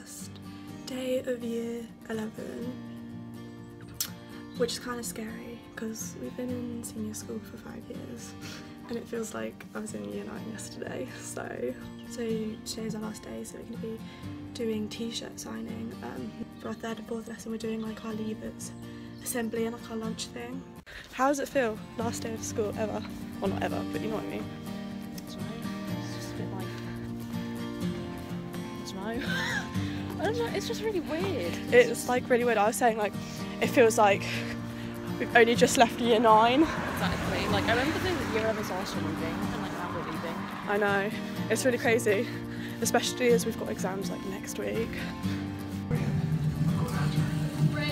last day of year 11, which is kind of scary because we've been in senior school for 5 years and it feels like I was in year 9 yesterday. So today's our last day, so we're going to be doing t-shirt signing. For our 3rd and 4th lesson we're doing like our leavers assembly and like our lunch thing. How does it feel? Last day of school ever. Well, not ever, but you know what I mean. I don't know, it's just really weird. It's like really weird. I was saying, like, it feels like we've only just left year 9. Exactly. Like, I remember the year I was also leaving and like now we're leaving. I know. It's really crazy, especially as we've got exams like next week.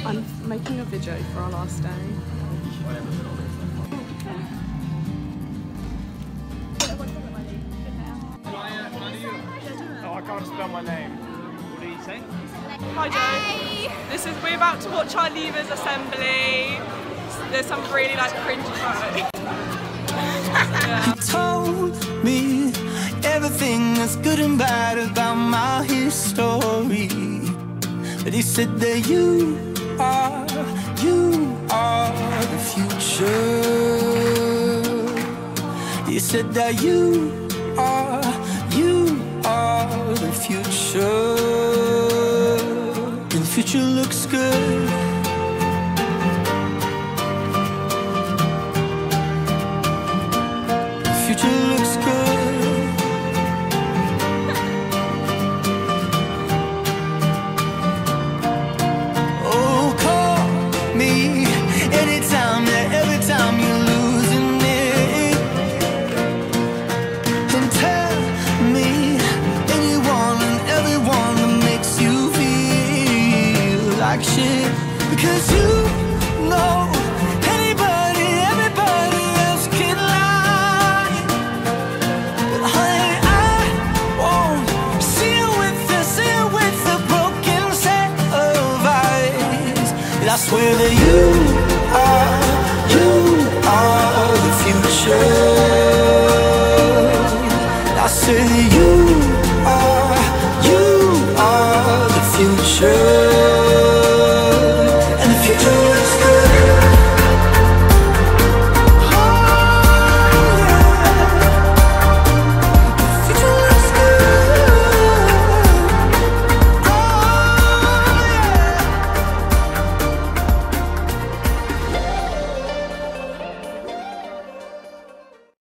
I'm making a video for our last day. I can't spell my name. What do you say? Hi Joe. Hey. We're about to watch our leavers assembly. There's some really like cringy photos. Yeah. You told me everything that's good and bad about my history. But he said that you are the future. He said that you are the future, and the future looks good. The future looks good. Oh, call me anytime, yeah, every time you losing it, and tell me. Shit, because you know everybody else can lie, but honey, I won't see you with the broken set of eyes. And I swear that you are the future. And I swear that you are the future.